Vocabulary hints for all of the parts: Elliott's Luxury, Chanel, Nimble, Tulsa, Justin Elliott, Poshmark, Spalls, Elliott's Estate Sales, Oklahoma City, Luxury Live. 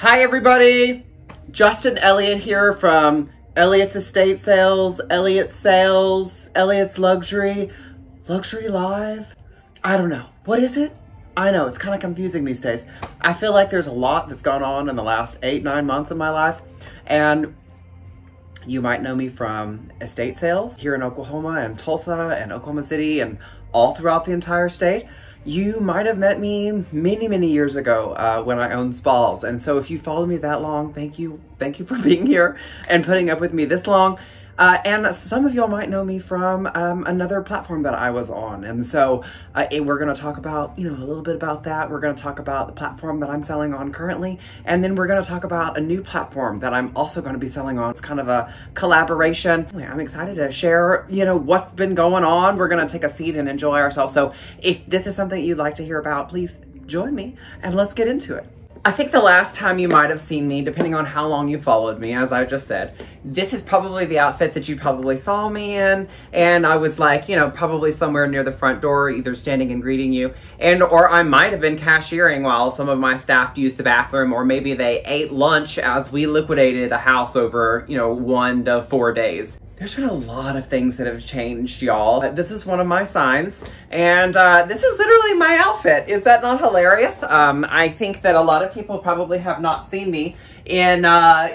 Hi everybody, Justin Elliott here from Elliott's Estate Sales, Elliott's Luxury Live. I don't know, what is it? I know, it's kind of confusing these days. I feel like there's a lot that's gone on in the last 8-9 months of my life, and you might know me from estate sales here in Oklahoma and Tulsa and Oklahoma City and all throughout the entire state. You might have met me many years ago when I owned Spalls. And so if you followed me that long, thank you for being here and putting up with me this long. And some of y'all might know me from another platform that I was on. And so we're gonna talk about, you know, a little bit about that. We're gonna talk about the platform that I'm selling on currently. And then we're gonna talk about a new platform that I'm also gonna be selling on. It's kind of a collaboration. Anyway, I'm excited to share, you know, what's been going on. We're gonna take a seat and enjoy ourselves. So if this is something you'd like to hear about, please join me and let's get into it. I think the last time you might have seen me, depending on how long you followed me, as I just said, this is probably the outfit that you probably saw me in. And I was like, you know, probably somewhere near the front door, either standing and greeting you, and or I might have been cashiering while some of my staff used the bathroom, or maybe they ate lunch as we liquidated a house over, you know, 1 to 4 days. There's been a lot of things that have changed, y'all. This is one of my signs, and this is literally my outfit. Is that not hilarious? I think that a lot of people probably have not seen me in,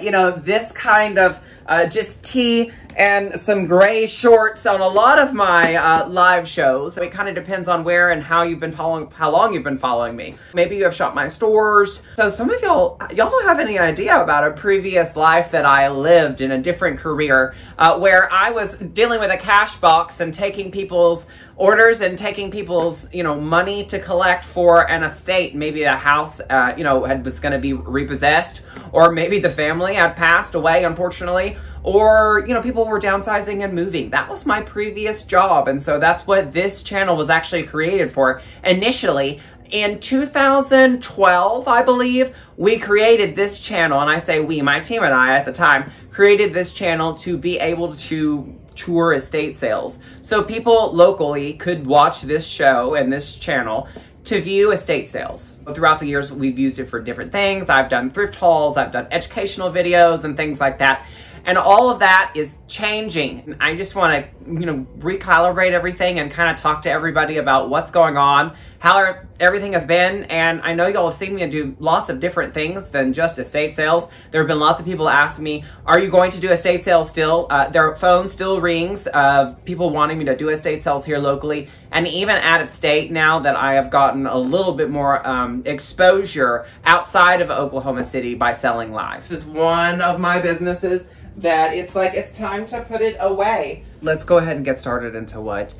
you know, this kind of just tee and some gray shorts on a lot of my live shows. It kind of depends on where and how you've been following, how long you've been following me. Maybe you have shopped my stores. So some of y'all don't have any idea about a previous life that I lived in a different career where I was dealing with a cash box and taking people's orders and taking people's, you know, money to collect for an estate. Maybe a house, you know, was going to be repossessed, or maybe the family had passed away, unfortunately, or, you know, people were downsizing and moving. That was my previous job. And so that's what this channel was actually created for. Initially, in 2012, I believe, we created this channel. And I say we, my team and I at the time, created this channel to be able to tour estate sales. So people locally could watch this show and this channel to view estate sales. Throughout the years, we've used it for different things. I've done thrift hauls, I've done educational videos and things like that. And all of that is changing. I just want to, you know, recalibrate everything and kind of talk to everybody about what's going on, how everything has been. And I know y'all have seen me do lots of different things than just estate sales. There have been lots of people ask me, are you going to do estate sales still? Their phone still rings of people wanting me to do estate sales here locally and even out of state, now that I have gotten a little bit more exposure outside of Oklahoma City by selling live. This is one of my businesses that it's like, it's time to put it away. Let's go ahead and get started into what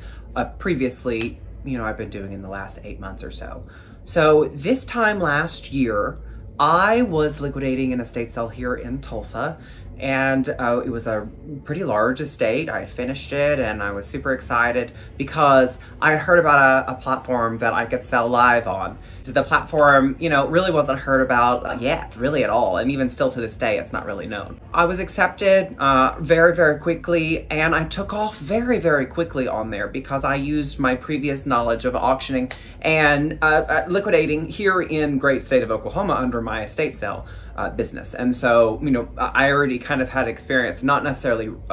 previously, you know, I've been doing in the last 8 months or so. So this time last year, I was liquidating an estate sale here in Tulsa, and it was a pretty large estate. I finished it and I was super excited because I heard about a platform that I could sell live on. So the platform, you know, really wasn't heard about yet, really at all. And even still to this day, it's not really known. I was accepted very quickly, and I took off very quickly on there because I used my previous knowledge of auctioning and liquidating here in great state of Oklahoma under my estate sale business. And so, you know, I already kind of had experience, not necessarily, you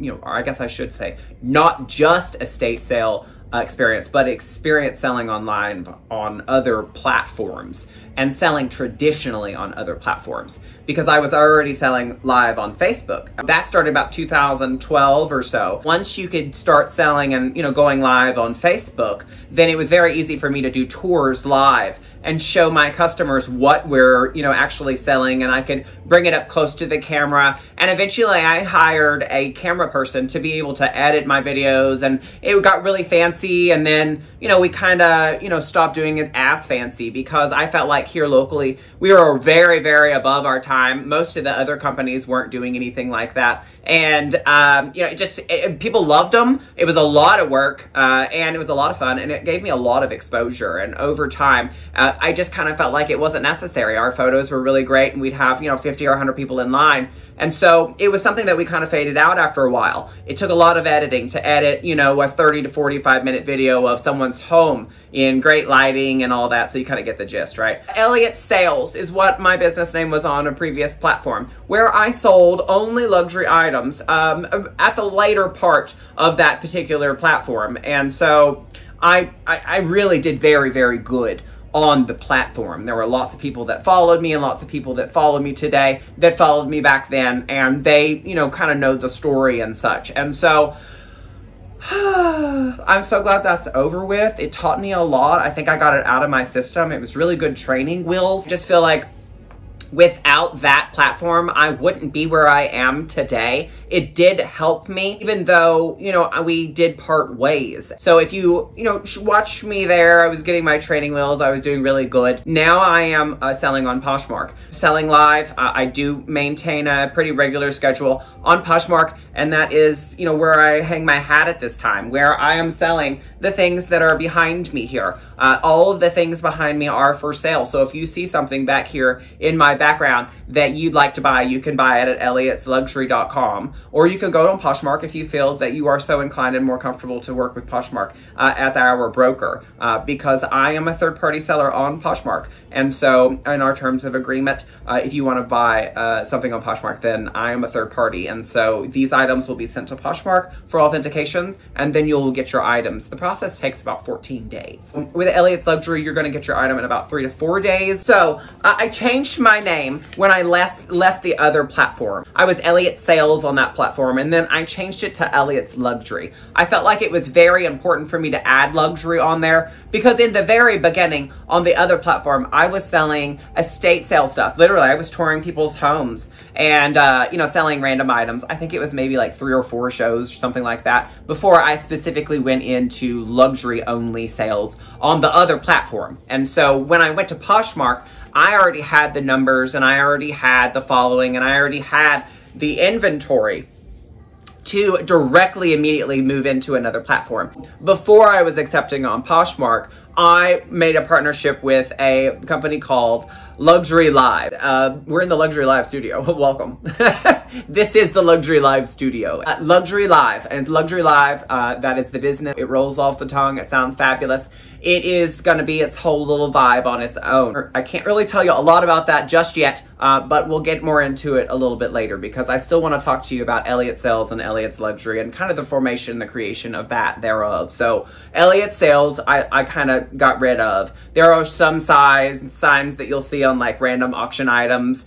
know, or I guess I should say, not just estate sale experience, but experience selling online on other platforms and selling traditionally on other platforms, because I was already selling live on Facebook. That started about 2012 or so. Once you could start selling and, you know, going live on Facebook, then it was very easy for me to do tours live and show my customers what we're, you know, actually selling, and I could bring it up close to the camera. And eventually I hired a camera person to be able to edit my videos, and it got really fancy. And then, you know, we kind of, you know, stopped doing it as fancy because I felt like here locally, we were very above our time. Most of the other companies weren't doing anything like that. And, you know, it just, people loved them. It was a lot of work, and it was a lot of fun, and it gave me a lot of exposure. And over time, I just kind of felt like it wasn't necessary. Our photos were really great, and we'd have, you know, 50 or 100 people in line. And so it was something that we kind of faded out after a while. It took a lot of editing to edit, you know, a 30 to 45 minute 5-minute video of someone's home in great lighting and all that, so you kind of get the gist, right? Elliott's Sales is what my business name was on a previous platform, where I sold only luxury items at the later part of that particular platform. And so I really did very, very good on the platform. There were lots of people that followed me and lots of people that followed me today that followed me back then, and they, you know, kind of know the story and such. And so I'm so glad that's over with. It taught me a lot. I think I got it out of my system. It was really good training wheels. I just feel like without that platform, I wouldn't be where I am today. It did help me, even though, you know, we did part ways. So if you, you know, watched me there, I was getting my training wheels, I was doing really good. Now I am selling on Poshmark, selling live. I do maintain a pretty regular schedule on Poshmark, and that is, you know, where I hang my hat at this time, where I am selling the things that are behind me here. All of the things behind me are for sale. So if you see something back here in my background that you'd like to buy, you can buy it at elliottsluxury.com, or you can go on Poshmark if you feel that you are so inclined and more comfortable to work with Poshmark as our broker, because I am a third-party seller on Poshmark. And so in our terms of agreement, if you want to buy something on Poshmark, then I am a third party. And so these items will be sent to Poshmark for authentication, and then you'll get your items. The process takes about 14 days. With Elliott's Luxury, you're going to get your item in about 3 to 4 days. So I changed my name when I left the other platform. I was Elliott's Sales on that platform, and then I changed it to Elliott's Luxury. I felt like it was very important for me to add luxury on there, because in the very beginning on the other platform, I was selling estate sale stuff. Literally, I was touring people's homes and, you know, selling random items. I think it was maybe like 3 or 4 shows or something like that before I specifically went into luxury only sales on the other platform. And so when I went to Poshmark, I already had the numbers, and I already had the following, and I already had the inventory to directly immediately move into another platform. Before I was accepting on Poshmark, I made a partnership with a company called Luxury Live. We're in the Luxury Live studio. Welcome. This is the Luxury Live studio. Luxury Live, and Luxury Live, that is the business. It rolls off the tongue. It sounds fabulous. It is going to be its whole little vibe on its own. I can't really tell you a lot about that just yet, but we'll get more into it a little bit later, because I still want to talk to you about Elliott's Sales and Elliott's Luxury and kind of the formation, the creation of that thereof. So Elliott's Sales, I kind of got rid of. There are some signs that you'll see on like random auction items.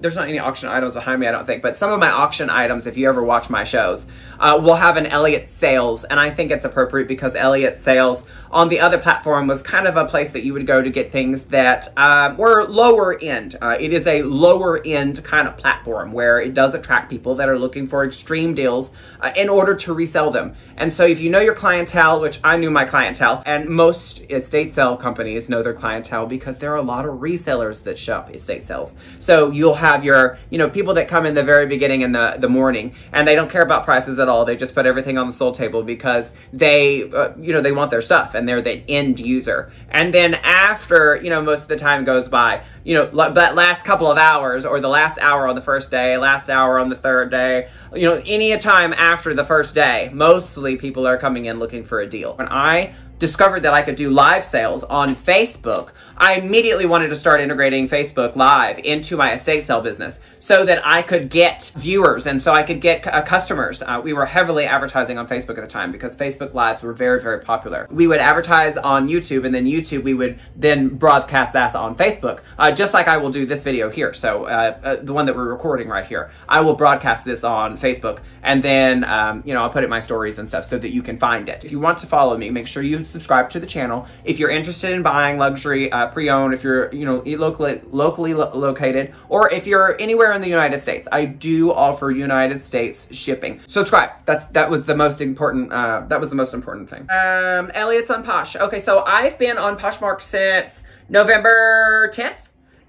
There's not any auction items behind me, I don't think, but some of my auction items, if you ever watch my shows, will have an Elliott's Sales, and I think it's appropriate because Elliott's Sales on the other platform was kind of a place that you would go to get things that were lower end. It is a lower end kind of platform where it does attract people that are looking for extreme deals in order to resell them. And so if you know your clientele, which I knew my clientele, and most estate sale companies know their clientele because there are a lot of resellers that shop estate sales. So you'll have your, you know, people that come in the very beginning in the morning, and they don't care about prices at all. They just put everything on the sold table because they, you know, they want their stuff and they're the end user. And then after, you know, most of the time goes by, you know, that last couple of hours, or the last hour on the first day, last hour on the third day, you know, any time after the first day, mostly people are coming in looking for a deal. When I discovered that I could do live sales on Facebook, I immediately wanted to start integrating Facebook Live into my estate sale business so that I could get viewers and so I could get customers. We were heavily advertising on Facebook at the time because Facebook Lives were very, very popular. We would advertise on YouTube, and then YouTube, we would then broadcast that on Facebook, just like I will do this video here. So the one that we're recording right here, I will broadcast this on Facebook, and then, you know, I'll put it in my stories and stuff so that you can find it. If you want to follow me, make sure you subscribe to the channel. If you're interested in buying luxury pre-owned, if you're, you know, locally located, or if you're anywhere in the United States, I do offer United States shipping. Subscribe. That was the most important. That was the most important thing. Elliott's on Posh. Okay, so I've been on Poshmark since November 10th.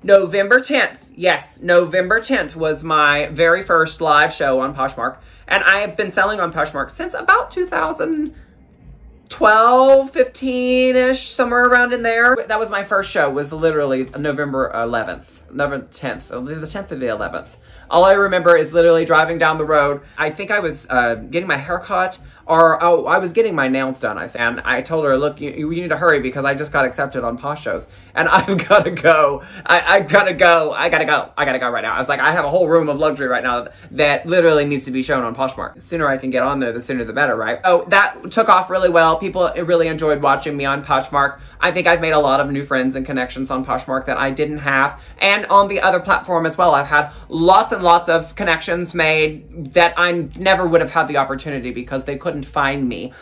November 10th. Yes, November 10th was my very first live show on Poshmark, and I have been selling on Poshmark since about 2012, 15-ish, somewhere around in there. That was my first show, was literally November 11th the 10th or the 11th. All I remember is literally driving down the road. I think I was getting my hair cut, or I was getting my nails done, and I told her, look, you need to hurry because I just got accepted on Posh shows, and I've got to go. I got to go right now. I was like, I have a whole room of luxury right now that literally needs to be shown on Poshmark. The sooner I can get on there, the sooner the better, right? Oh, that took off really well. People really enjoyed watching me on Poshmark. I think I've made a lot of new friends and connections on Poshmark that I didn't have, and on the other platform as well. I've had lots and lots of connections made that I never would have had the opportunity because they couldn't find me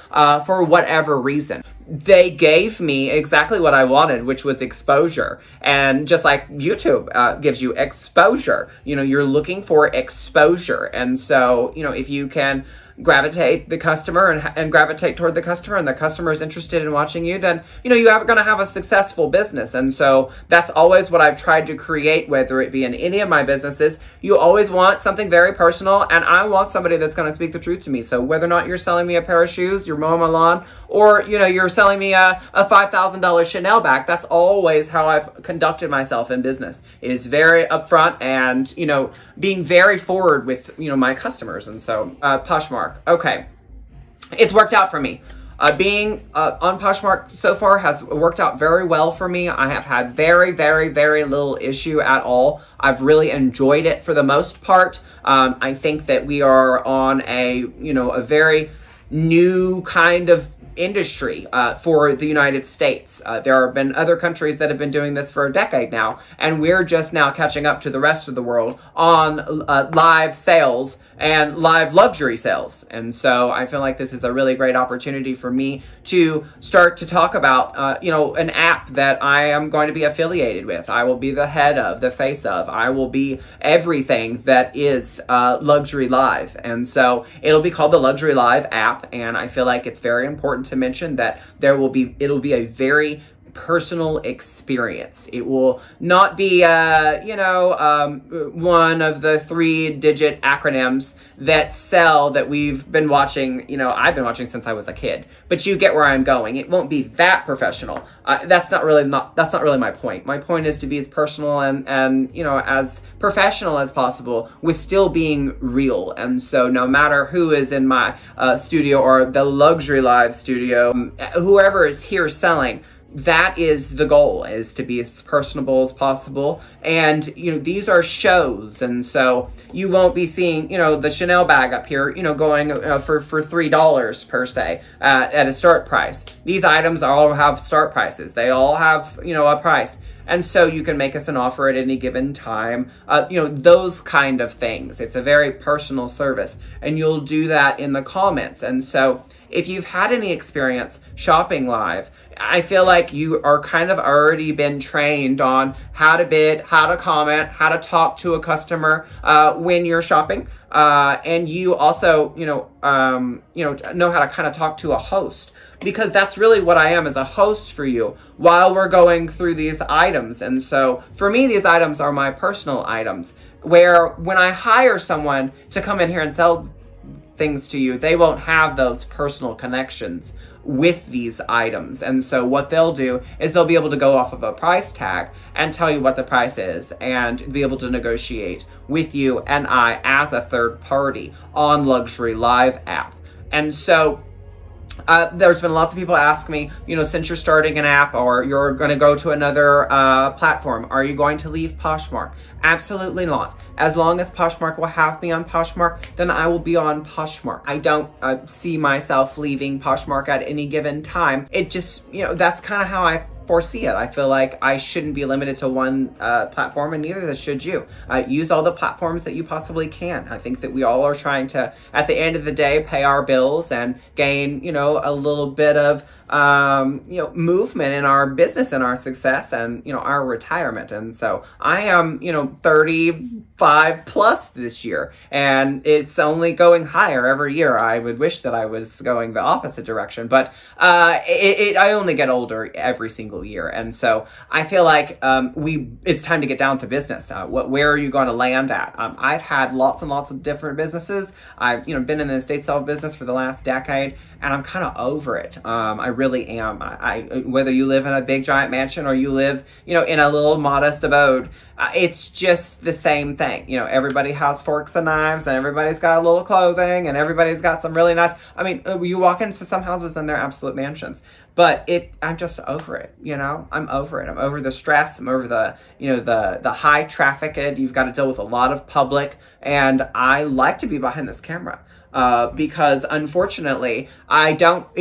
for whatever reason. They gave me exactly what I wanted, which was exposure. And just like YouTube gives you exposure, you know, you're looking for exposure. And so, you know, if you can gravitate the customer and gravitate toward the customer, and the customer is interested in watching you, then, you know, you're going to have a successful business. And so that's always what I've tried to create, whether it be in any of my businesses. You always want something very personal, and I want somebody that's going to speak the truth to me. So whether or not you're selling me a pair of shoes, you're mowing my lawn, or, you know, you're selling me a $5,000 Chanel bag, that's always how I've conducted myself in business, is very upfront and, you know, being very forward with, you know, my customers. And so Poshmark. Okay, it's worked out for me. Being on Poshmark so far has worked out very well for me. I have had very, very, very little issue at all. I've really enjoyed it for the most part. I think that we are on a, you know, a very new kind of industry for the United States. There have been other countries that have been doing this for a decade now, and we're just now catching up to the rest of the world on live sales and live luxury sales. And so I feel like this is a really great opportunity for me to start to talk about, you know, an app that I am going to be affiliated with. I will be the head of, the face of, I will be everything that is Luxury Live. And so it'll be called the Luxury Live app. And I feel like it's very important to mention that it'll be a very personal experience. It will not be, you know, one of the 3-digit acronyms that sell that we've been watching, you know, I've been watching since I was a kid, but you get where I'm going. It won't be that professional. That's not really my point. My point is to be as personal and, you know, as professional as possible with still being real. And so no matter who is in my studio or the Luxury Live studio, whoever is here selling, that is the goal, is to be as personable as possible. And, you know, these are shows. And so you won't be seeing, you know, the Chanel bag up here, you know, going for $3 per se at a start price. These items all have start prices. They all have, you know, a price. And so you can make us an offer at any given time, you know, those kind of things. It's a very personal service, and you'll do that in the comments. And so if you've had any experience shopping live, I feel like you are kind of already been trained on how to bid, how to comment, how to talk to a customer when you're shopping. And you also, you know how to kind of talk to a host, because that's really what I am, as a host for you while we're going through these items. And so for me, these items are my personal items, where when I hire someone to come in here and sell things to you, they won't have those personal connections with these items. And so what they'll do is they'll be able to go off of a price tag and tell you what the price is, and be able to negotiate with you and I as a third party on Luxury Live app. And so there's been lots of people ask me, you know, since you're starting an app, or you're going to go to another platform, are you going to leave Poshmark? Absolutely not. As long as Poshmark will have me on Poshmark, then I will be on Poshmark. I don't see myself leaving Poshmark at any given time. It just, you know, that's kind of how I foresee it. I feel like I shouldn't be limited to one platform, and neither should you. Use all the platforms that you possibly can. I think that we all are trying to, at the end of the day, pay our bills and gain, you know, a little bit of, you know, movement in our business and our success and, you know, our retirement. And so I am, you know, 35 plus this year, and it's only going higher every year. I would wish that I was going the opposite direction, but I only get older every single year. And so I feel like it's time to get down to business. Where are you going to land at? I've had lots and lots of different businesses. I've, you know, been in the estate sale business for the last decade, and I'm kind of over it. I really am. Whether you live in a big giant mansion or you live, you know, in a little modest abode, It's just the same thing. You know, everybody has forks and knives, and everybody's got a little clothing, and everybody's got some really nice, I mean, you walk into some houses and they're absolute mansions, but I'm just over it. You know, I'm over it. I'm over the stress. I'm over the, you know, the high traffic. You've got to deal with a lot of public, and I like to be behind this camera. Because unfortunately it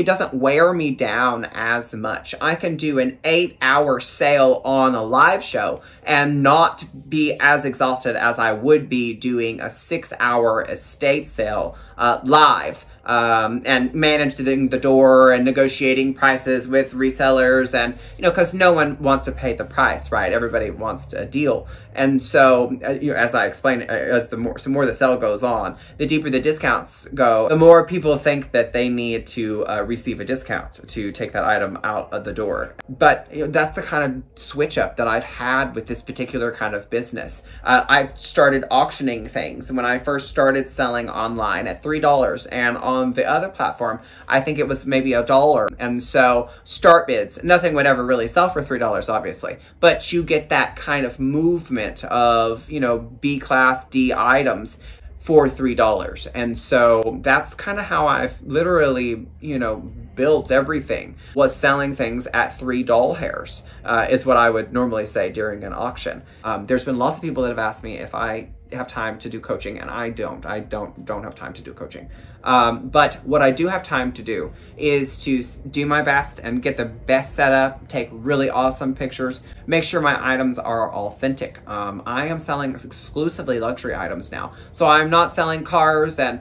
doesn't wear me down as much. I can do an 8-hour sale on a live show and not be as exhausted as I would be doing a 6-hour estate sale, live. And managing the door and negotiating prices with resellers, and, you know, because no one wants to pay the price, right? Everybody wants a deal. And so, you know, as I explained, as the more the sale goes on, the deeper the discounts go, the more people think that they need to receive a discount to take that item out of the door. But, you know, that's the kind of switch up that I've had with this particular kind of business. I've started auctioning things. When I first started selling online at $3, and on the other platform, I think it was maybe $1. And so start bids, nothing would ever really sell for $3, obviously, but you get that kind of movement of, you know, B class D items for $3. And so that's kind of how I've literally, you know, built everything, was selling things at $3 is what I would normally say during an auction. There's been lots of people that have asked me if I have time to do coaching, and I don't have time to do coaching. But what I do have time to do is to do my best and get the best setup, take really awesome pictures, make sure my items are authentic. I am selling exclusively luxury items now. So I'm not selling cars and,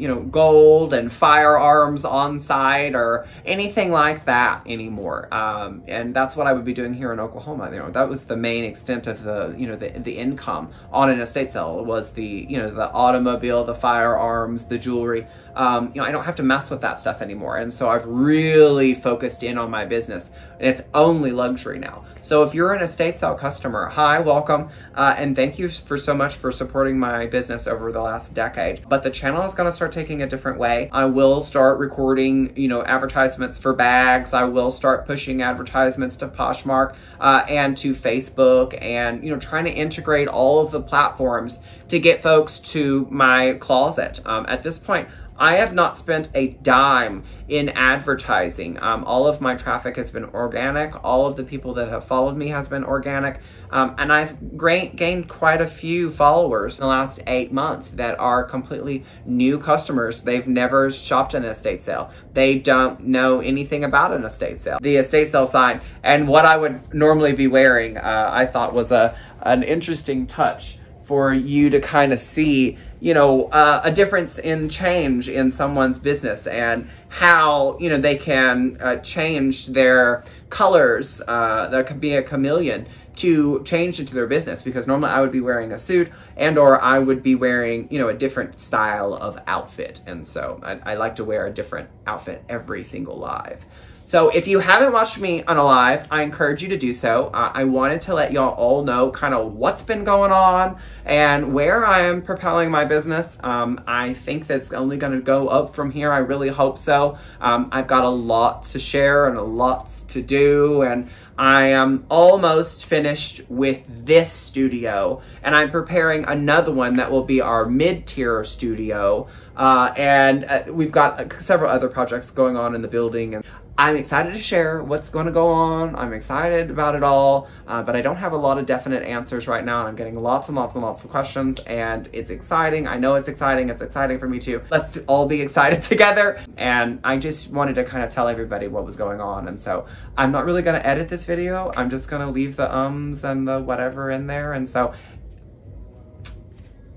you know, gold and firearms on site or anything like that anymore. And that's what I would be doing here in Oklahoma. You know, that was the main extent of the, you know, the income on an estate sale, was the, you know, the automobile, the firearms, the jewelry. You know, I don't have to mess with that stuff anymore. And so I've really focused in on my business, and it's only luxury now. So if you're an estate sale customer, hi, welcome. And thank you so much for supporting my business over the last decade. But the channel is going to start taking a different way. I will start recording, you know, advertisements for bags. I will start pushing advertisements to Poshmark, and to Facebook, and, you know, trying to integrate all of the platforms to get folks to my closet. At this point, I have not spent a dime in advertising. All of my traffic has been organic. All of the people that have followed me has been organic. And I've gained quite a few followers in the last 8 months that are completely new customers. They've never shopped an estate sale. They don't know anything about an estate sale. The estate sale sign and what I would normally be wearing, I thought was an interesting touch for you to kind of see, you know, a difference in change in someone's business, and how, you know, they can change their colors. There could be a chameleon to change into their business, because normally I would be wearing a suit, and or I would be wearing, you know, a different style of outfit. And so I like to wear a different outfit every single live. So if you haven't watched me on a live, I encourage you to do so. I wanted to let y'all all know kind of what's been going on and where I am propelling my business. I think that's only going to go up from here. I really hope so. I've got a lot to share and a lot to do, and I am almost finished with this studio, and I'm preparing another one that will be our mid-tier studio. And we've got several other projects going on in the building, and I'm excited to share what's going to go on. I'm excited about it all, but I don't have a lot of definite answers right now. I'm getting lots and lots and lots of questions, and it's exciting. I know it's exciting. It's exciting for me too. Let's all be excited together. And I just wanted to kind of tell everybody what was going on. And so I'm not really going to edit this video. I'm just going to leave the ums and the whatever in there. And so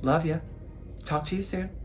love you. Talk to you soon.